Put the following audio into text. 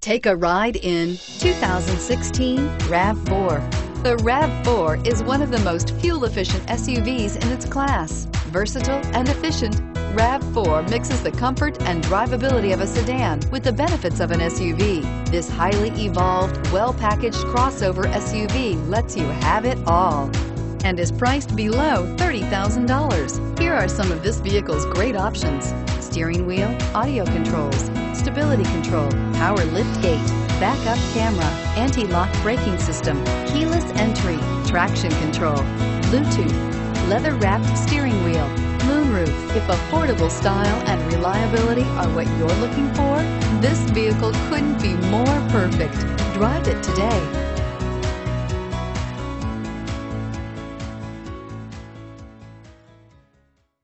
Take a ride in 2016 RAV4. The RAV4 is one of the most fuel-efficient SUVs in its class. Versatile and efficient, RAV4 mixes the comfort and drivability of a sedan with the benefits of an SUV. This highly evolved, well-packaged crossover SUV lets you have it all and is priced below $30,000. Here are some of this vehicle's great options: steering wheel audio controls, stability control, power lift gate, backup camera, anti-lock braking system, keyless entry, traction control, Bluetooth, leather-wrapped steering wheel, moonroof. If affordable style and reliability are what you're looking for, this vehicle couldn't be more perfect. Drive it today.